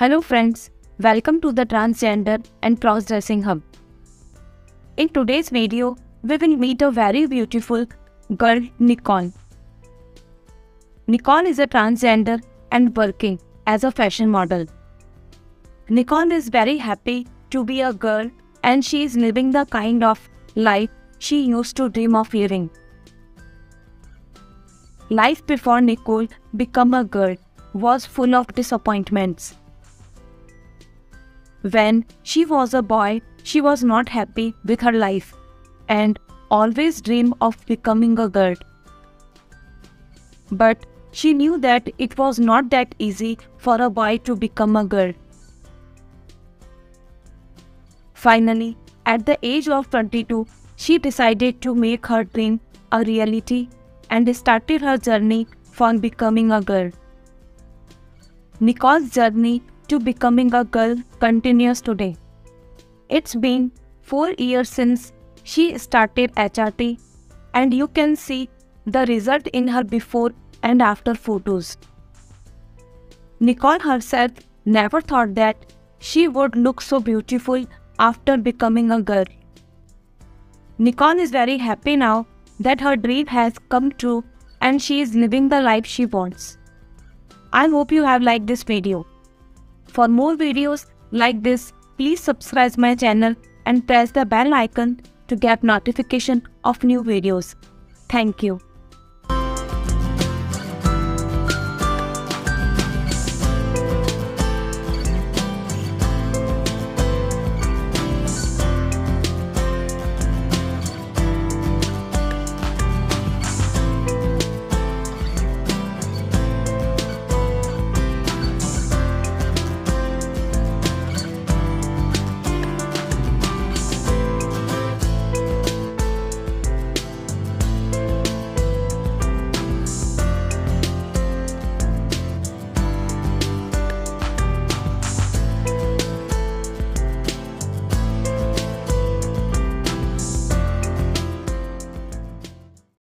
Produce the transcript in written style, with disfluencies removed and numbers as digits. Hello friends, welcome to the Transgender and Cross-Dressing Hub. In today's video, we will meet a very beautiful girl, Nicole. Nicole is a transgender and working as a fashion model. Nicole is very happy to be a girl and she is living the kind of life she used to dream of living. Life before Nicole became a girl was full of disappointments. When she was a boy, she was not happy with her life and always dreamed of becoming a girl. But she knew that it was not that easy for a boy to become a girl. Finally, at the age of 22, she decided to make her dream a reality and started her journey for becoming a girl. Nicole's journey to becoming a girl continues today. It's been 4 years since she started HRT and you can see the result in her before and after photos. Nicole herself never thought that she would look so beautiful after becoming a girl. Nicole is very happy now that her dream has come true and she is living the life she wants. I hope you have liked this video. For more videos like this, please subscribe to my channel and press the bell icon to get notification of new videos. Thank you.